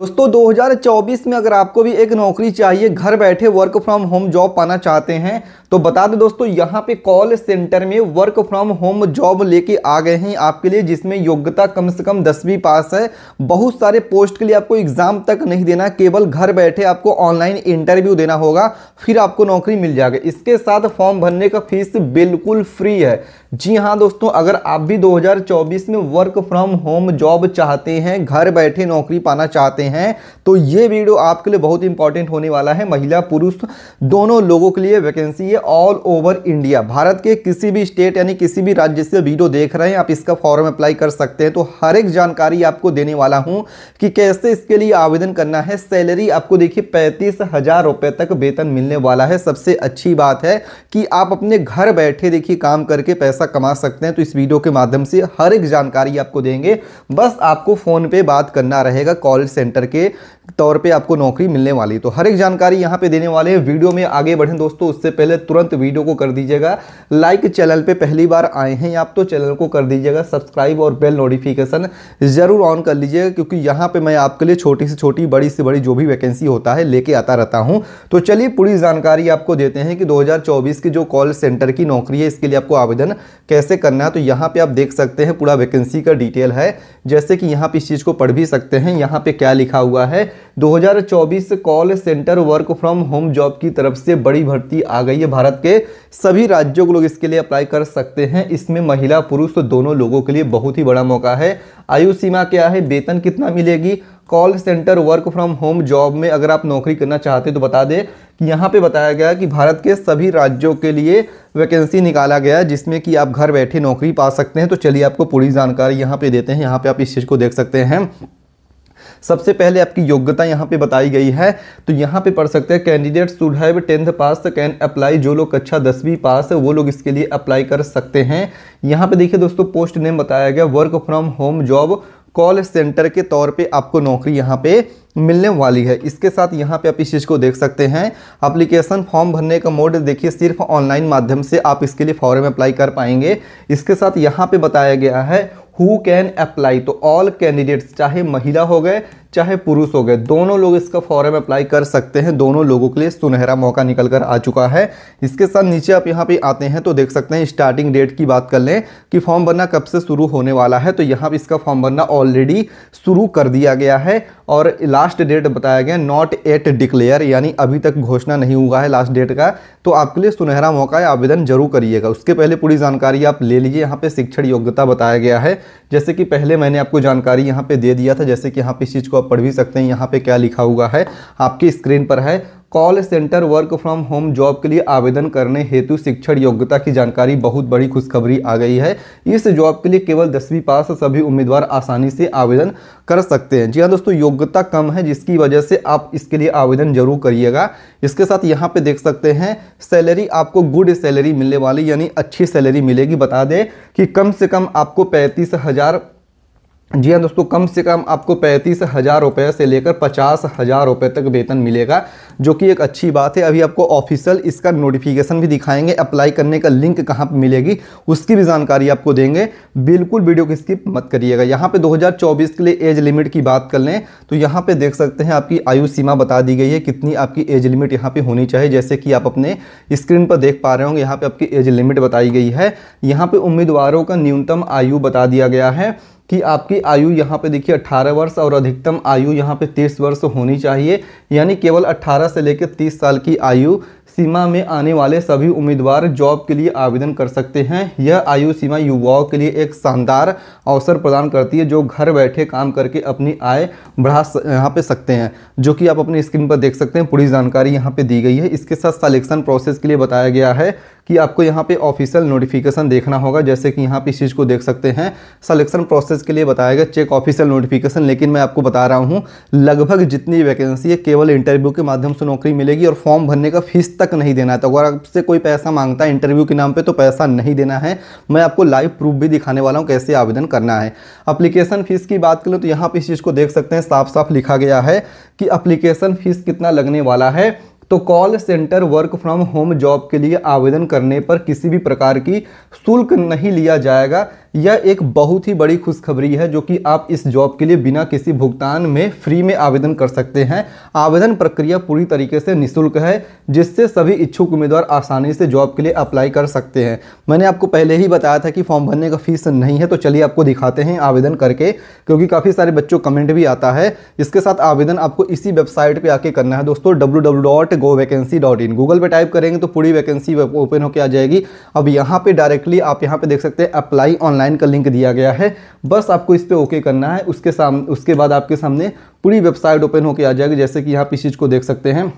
दोस्तों 2024 में अगर आपको भी एक नौकरी चाहिए, घर बैठे वर्क फ्रॉम होम जॉब पाना चाहते हैं तो बता दें दोस्तों यहाँ पे कॉल सेंटर में वर्क फ्रॉम होम जॉब लेके आ गए हैं आपके लिए, जिसमें योग्यता कम से कम 10वीं पास है। बहुत सारे पोस्ट के लिए आपको एग्जाम तक नहीं देना, केवल घर बैठे आपको ऑनलाइन इंटरव्यू देना होगा, फिर आपको नौकरी मिल जाएगी। इसके साथ फॉर्म भरने का फीस बिल्कुल फ्री है। जी हाँ दोस्तों, अगर आप भी 2024 में वर्क फ्रॉम होम जॉब चाहते हैं, घर बैठे नौकरी पाना चाहते हैं, तो ये वीडियो आपके लिए बहुत इंपॉर्टेंट होने वाला है। महिला पुरुष दोनों लोगों के लिए वैकेंसी है ऑल ओवर इंडिया। भारत के किसी भी स्टेट यानी किसी भी राज्य से वीडियो देख रहे हैं आप, इसका फॉर्म अप्लाई कर सकते हैं। तो हर एक जानकारी आपको देने वाला हूं कि कैसे इसके लिए आवेदन करना है। सैलरी आपको देखिए 35,000 रुपए तक वेतन मिलने वाला है। सबसे अच्छी बात है कि आप अपने घर बैठे देखिए काम करके पैसा कमा सकते हैं। तो इस वीडियो के माध्यम से हर एक जानकारी आपको देंगे, बस आपको फोन पे बात करना रहेगा। कॉल सेंटर के तौर पे आपको नौकरी मिलने वाली, तो हर एक जानकारी यहां पे देने वाले हैं। वीडियो में आगे बढ़ें दोस्तों, उससे पहले तुरंत वीडियो को कर दीजिएगा लाइक। चैनल पे पहली बार आए हैं आप तो चैनल को कर दीजिएगा सब्सक्राइब और बेल नोटिफिकेशन जरूर ऑन कर लीजिएगा, क्योंकि यहां पे मैं आपके लिए छोटी से छोटी बड़ी से बड़ी जो भी वैकेंसी होता है लेके आता रहता हूँ। तो चलिए पूरी जानकारी आपको देते हैं कि 2024 की जो कॉल सेंटर की नौकरी है इसके लिए आपको आवेदन कैसे करना है। तो यहाँ पे आप देख सकते हैं पूरा वैकेंसी का डिटेल है, जैसे कि यहाँ पे इस चीज को पढ़ भी सकते हैं। यहाँ पे क्या लिखा हुआ है, 2024 call centre work from home job की तरफ से बड़ी भर्ती आ गई है। भारत के सभी राज्यों के लोग इसके लिए अप्लाई कर सकते हैं। इसमें महिला पुरुष दोनों लोगों के लिए बहुत ही बड़ा मौका है। आयु सीमा क्या है, वेतन कितना मिलेगी, call centre work from home job में अगर आप नौकरी करना चाहते हैं तो बता दें कि यहाँ पे बताया गया कि भारत के सभी राज्यों के लिए वैकेंसी निकाला गया है, जिसमें कि आप घर बैठे नौकरी पा सकते हैं। तो चलिए आपको पूरी जानकारी यहाँ पे देते हैं। यहाँ पे आप इस चीज़ को देख सकते हैं। सबसे पहले आपकी योग्यता यहाँ पे बताई गई है, तो यहाँ पे पढ़ सकते हैं candidate should have 10th pass can apply. जो लोग कक्षा 10वीं पास है वो लोग इसके लिए अप्लाई कर सकते हैं। यहाँ पे देखिए दोस्तों पोस्ट नेम बताया गया work from home job call centre के तौर पे आपको नौकरी यहाँ पे मिलने वाली है। इसके साथ यहाँ पे आप इस चीज़ को देख सकते हैं। एप्लीकेशन फॉर्म भरने का मोड देखिए सिर्फ ऑनलाइन माध्यम से आप इसके लिए फॉर्म अप्लाई कर पाएंगे। इसके साथ यहाँ पे बताया गया है हु कैन अप्लाई, तो ऑल कैंडिडेट्स चाहे महिला हो गए चाहे पुरुष हो गए दोनों लोग इसका फॉर्म अप्लाई कर सकते हैं। दोनों लोगों के लिए सुनहरा मौका निकल कर आ चुका है। इसके साथ नीचे आप यहाँ पे आते हैं तो देख सकते हैं स्टार्टिंग डेट की बात कर लें कि फॉर्म भरना कब से शुरू होने वाला है, तो यहाँ पे इसका फॉर्म भरना ऑलरेडी शुरू कर दिया गया है। और लास्ट डेट बताया गया नॉट एट डिक्लेयर, यानी अभी तक घोषणा नहीं हुआ है लास्ट डेट का। तो आपके लिए सुनहरा मौका है, आवेदन जरूर करिएगा। उसके पहले पूरी जानकारी आप ले लीजिए। यहाँ पे शिक्षण योग्यता बताया गया है, जैसे कि पहले मैंने आपको जानकारी यहाँ पे दे दिया था, जैसे कि यहाँ पे इस चीज़ को आप पढ़ भी सकते हैं। यहाँ पे क्या लिखा हुआ है आपकी स्क्रीन पर है, call centre work from home job के लिए आवेदन करने हेतु शिक्षण योग्यता की जानकारी। बहुत बड़ी खुशखबरी आ गई है, इस जॉब के लिए केवल 10वीं पास सभी उम्मीदवार आसानी से आवेदन कर सकते हैं। जी हाँ दोस्तों, योग्यता कम है जिसकी वजह से आप इसके लिए आवेदन जरूर करिएगा। इसके साथ यहाँ पे देख सकते हैं सैलरी आपको गुड सैलरी मिलने वाली, यानी अच्छी सैलरी मिलेगी। बता दें कि कम से कम आपको 35,000, जी हाँ दोस्तों, कम से कम आपको 35,000 रुपये से लेकर 50,000 रुपये तक वेतन मिलेगा, जो कि एक अच्छी बात है। अभी आपको ऑफिशियल इसका नोटिफिकेशन भी दिखाएंगे, अप्लाई करने का लिंक कहाँ पर मिलेगी उसकी भी जानकारी आपको देंगे। बिल्कुल वीडियो की स्किप मत करिएगा। यहाँ पे 2024 के लिए एज लिमिट की बात कर लें तो यहाँ पे देख सकते हैं आपकी आयु सीमा बता दी गई है, कितनी आपकी एज लिमिट यहाँ पर होनी चाहिए। जैसे कि आप अपने स्क्रीन पर देख पा रहे होंगे, यहाँ पर आपकी एज लिमिट बताई गई है। यहाँ पर उम्मीदवारों का न्यूनतम आयु बता दिया गया है कि आपकी आयु यहाँ पे देखिए 18 वर्ष और अधिकतम आयु यहाँ पे 30 वर्ष होनी चाहिए, यानी केवल 18 से लेकर 30 साल की आयु सीमा में आने वाले सभी उम्मीदवार जॉब के लिए आवेदन कर सकते हैं। यह आयु सीमा युवाओं के लिए एक शानदार अवसर प्रदान करती है, जो घर बैठे काम करके अपनी आय बढ़ा यहाँ पे सकते हैं, जो कि आप अपने स्क्रीन पर देख सकते हैं। पूरी जानकारी यहाँ पे दी गई है। इसके साथ सिलेक्शन प्रोसेस के लिए बताया गया है कि आपको यहाँ पे ऑफिशियल नोटिफिकेशन देखना होगा, जैसे कि यहाँ पे इस चीज़ को देख सकते हैं। सिलेक्शन प्रोसेस के लिए बताया गया चेक ऑफिशियल नोटिफिकेशन, लेकिन मैं आपको बता रहा हूँ लगभग जितनी वैकेंसी है केवल इंटरव्यू के माध्यम से नौकरी मिलेगी और फॉर्म भरने का फीस तक नहीं देना है। तो अगर आपसे कोई पैसा मांगता है इंटरव्यू के नाम पर तो पैसा नहीं देना है। मैं आपको लाइव प्रूफ भी दिखाने वाला हूँ कैसे आवेदन करना है। अप्लीकेशन फ़ीस की बात करें तो यहाँ पर इस चीज़ को देख सकते हैं, साफ साफ लिखा गया है कि अप्लीकेशन फ़ीस कितना लगने वाला है। तो call centre work from home job के लिए आवेदन करने पर किसी भी प्रकार की शुल्क नहीं लिया जाएगा। यह एक बहुत ही बड़ी खुशखबरी है जो कि आप इस जॉब के लिए बिना किसी भुगतान में फ्री में आवेदन कर सकते हैं। आवेदन प्रक्रिया पूरी तरीके से निःशुल्क है, जिससे सभी इच्छुक उम्मीदवार आसानी से जॉब के लिए अप्लाई कर सकते हैं। मैंने आपको पहले ही बताया था कि फॉर्म भरने का फीस नहीं है, तो चलिए आपको दिखाते हैं आवेदन करके, क्योंकि काफ़ी सारे बच्चों कमेंट भी आता है। इसके साथ आवेदन आपको इसी वेबसाइट पर आके करना है दोस्तों, www.govacancy.in। गूगल पे टाइप करेंगे तो पूरी वैकेंसी ओपन होकर आ जाएगी। अब यहाँ पे डायरेक्टली आप यहाँ पे देख सकते हैं अप्लाई ऑनलाइन का लिंक दिया गया है, बस आपको इस पे ओके करना है। उसके बाद आपके सामने पूरी वेबसाइट ओपन होकर आ जाएगी, जैसे कि यहाँ पे इस चीज़ को देख सकते हैं।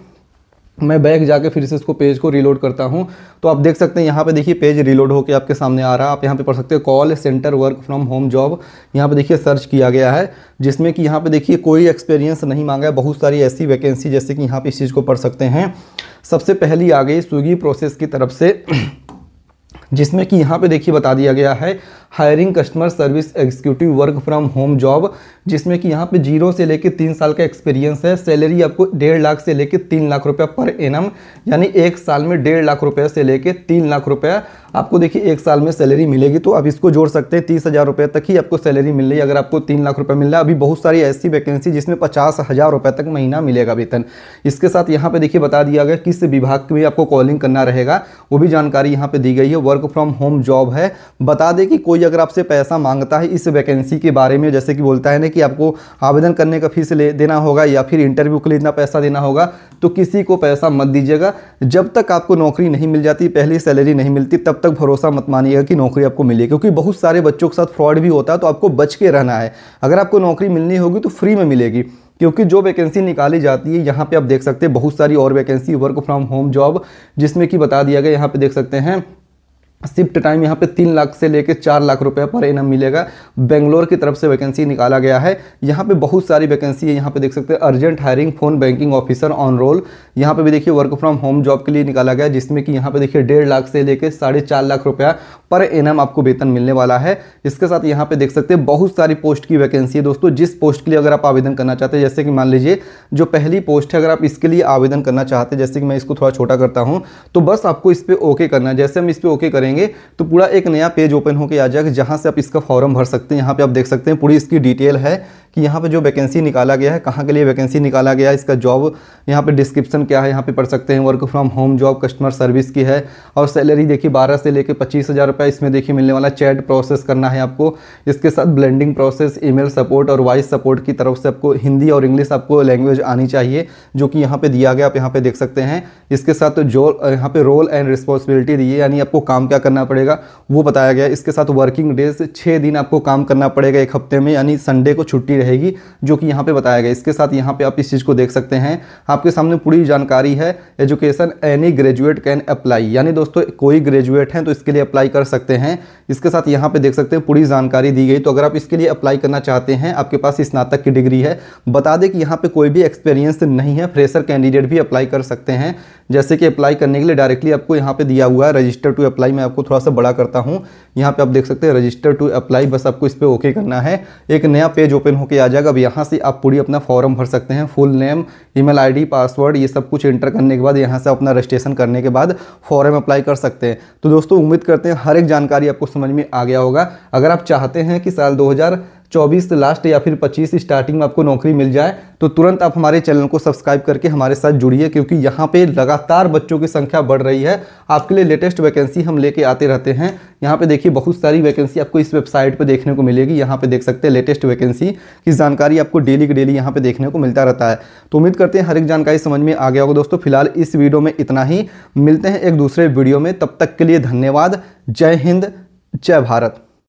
मैं बैक जाके फिर से इसको पेज को रीलोड करता हूं, तो आप देख सकते हैं यहाँ पे देखिए पेज रीलोड होकर आपके सामने आ रहा है। आप यहाँ पे पढ़ सकते हो call centre work from home job, यहाँ पे देखिए सर्च किया गया है, जिसमें कि यहाँ पे देखिए कोई एक्सपीरियंस नहीं मांगा है। बहुत सारी ऐसी वैकेंसी, जैसे कि यहाँ पे इस चीज़ को पढ़ सकते हैं। सबसे पहली आ गई स्विगी प्रोसेस की तरफ से, जिसमें कि यहाँ पे देखिए बता दिया गया है hiring customer service executive work from home job, जिसमें कि यहाँ पे 0 से लेकर 3 साल का एक्सपीरियंस है। सैलरी आपको 1.5 लाख से लेकर 3 लाख रुपया पर एनम, यानी 1 साल में 1.5 लाख रुपया से लेकर 3 लाख रुपया आपको देखिए 1 साल में सैलरी मिलेगी। तो आप इसको जोड़ सकते हैं, 30,000 रुपये तक ही आपको सैलरी मिल रही है अगर आपको 3 लाख रुपये मिल रहा है। अभी बहुत सारी ऐसी वैकेंसी जिसमें 50,000 रुपये तक महीना मिलेगा वेतन। इसके साथ यहाँ पे देखिए बता दिया गया किस विभाग में आपको कॉलिंग करना रहेगा, वो भी जानकारी यहाँ पे दी गई है। वर्क फ्रॉम होम जॉब है। बता दें कि कोई अगर आपसे पैसा मांगता है इस वैकेंसी के बारे में, जैसे कि बोलता है ना कि आपको आवेदन करने का फीस देना होगा या फिर इंटरव्यू के लिए इतना पैसा देना होगा, तो किसी को पैसा मत दीजिएगा। जब तक आपको नौकरी नहीं मिल जाती, पहली सैलरी नहीं मिलती, तब तक भरोसा मत मानिएगा कि नौकरी आपको मिलेगी, क्योंकि बहुत सारे बच्चों के साथ फ्रॉड भी होता है। तो आपको बच के रहना है। अगर आपको नौकरी मिलनी होगी तो फ्री में मिलेगी, क्योंकि जो वैकेंसी निकाली जाती है यहाँ पे आप देख सकते हैं बहुत सारी और vacancy work from home job, जिसमें कि बता दिया गया यहाँ पे देख सकते हैं शिफ्ट टाइम यहाँ पे 3 लाख से लेकर 4 लाख रुपए पर एनम मिलेगा। बेंगलोर की तरफ से वैकेंसी निकाला गया है। यहाँ पे बहुत सारी वैकेंसी है, यहाँ पे देख सकते हैं urgent hiring phone banking officer on roll, यहाँ पे भी देखिए वर्क फ्रॉम होम जॉब के लिए निकाला गया, जिसमें कि यहाँ पे देखिए 1.5 लाख से लेकर 4.5 लाख रुपया पर एनम आपको वेतन मिलने वाला है। इसके साथ यहाँ पे देख सकते हैं बहुत सारी पोस्ट की वैकेंसी है दोस्तों, जिस पोस्ट के लिए अगर आप आवेदन करना चाहते हैं, जैसे कि मान लीजिए जो पहली पोस्ट है अगर आप इसके लिए आवेदन करना चाहते हैं, जैसे कि मैं इसको थोड़ा छोटा करता हूँ, तो बस आपको इस पर ओके करना है। जैसे हम इस पर ओके करेंगे तो पूरा एक नया पेज ओपन होकर आ जाएगा, जहां से आप इसका फॉर्म भर सकते हैं। यहां पे आप देख सकते हैं पूरी इसकी डिटेल है कि यहाँ पे जो वैकेंसी निकाला गया है, कहाँ के लिए वैकेंसी निकाला गया है, इसका जॉब यहाँ पे डिस्क्रिप्शन क्या है, यहाँ पे पढ़ सकते हैं। Work from home job customer service की है और सैलरी देखिए 12 से लेकर 25,000 रुपये इसमें देखिए मिलने वाला। चैट प्रोसेस करना है आपको, इसके साथ ब्लेंडिंग प्रोसेस, ईमेल सपोर्ट और वॉइस सपोर्ट की तरफ से आपको हिंदी और इंग्लिश आपको लैंग्वेज आनी चाहिए, जो कि यहाँ पर दिया गया, आप यहाँ पर देख सकते हैं। इसके साथ जो यहाँ पर रोल एंड रिस्पॉन्सिबिलिटी दी है, यानी आपको काम क्या करना पड़ेगा वो बताया गया। इसके साथ वर्किंग डेज 6 दिन आपको काम करना पड़ेगा एक हफ्ते में, यानी संडे को छुट्टी रहेगी, जो कि यहाँ पे बताया गया। इसके साथ यहाँ पे आप इस चीज़ को देख सकते हैं, आपके सामने पूरी जानकारी है। Education any graduate can apply, यानी दोस्तों कोई ग्रेजुएट हैं तो इसके लिए अप्लाई कर सकते हैं। इसके साथ यहाँ पे देख सकते हैं पूरी जानकारी दी गई। तो अगर आप इसके लिए अप्लाई करना चाहते हैं, आपके पास स्नातक की डिग्री है, बता दें कि यहाँ पर कोई भी एक्सपीरियंस नहीं है, फ्रेशर कैंडिडेट भी अप्लाई कर सकते हैं। जैसे कि अप्लाई करने के लिए डायरेक्टली आपको यहाँ पे दिया हुआ है रजिस्टर टू अप्लाई, मैं आपको थोड़ा सा बड़ा करता हूँ, यहाँ पे आप देख सकते हैं रजिस्टर टू अप्लाई, बस आपको इस पर ओके करना है। एक नया पेज ओपन होके आ जाएगा। अब यहाँ से आप पूरी अपना फॉर्म भर सकते हैं, full name, email ID, password, ये सब कुछ एंटर करने के बाद यहाँ से अपना रजिस्ट्रेशन करने के बाद फॉर्म अप्लाई कर सकते हैं। तो दोस्तों उम्मीद करते हैं हर एक जानकारी आपको समझ में आ गया होगा। अगर आप चाहते हैं कि साल 2024 लास्ट या फिर 25 स्टार्टिंग में आपको नौकरी मिल जाए, तो तुरंत आप हमारे चैनल को सब्सक्राइब करके हमारे साथ जुड़िए, क्योंकि यहाँ पे लगातार बच्चों की संख्या बढ़ रही है। आपके लिए लेटेस्ट वैकेंसी हम लेके आते रहते हैं। यहाँ पे देखिए बहुत सारी वैकेंसी आपको इस वेबसाइट पे देखने को मिलेगी। यहाँ पे देख सकते हैं लेटेस्ट वैकेंसी की जानकारी आपको डेली की डेली यहाँ पे देखने को मिलता रहता है। तो उम्मीद करते हैं हर एक जानकारी समझ में आ गया होगा दोस्तों। फिलहाल इस वीडियो में इतना ही, मिलते हैं एक दूसरे वीडियो में, तब तक के लिए धन्यवाद। जय हिंद, जय भारत।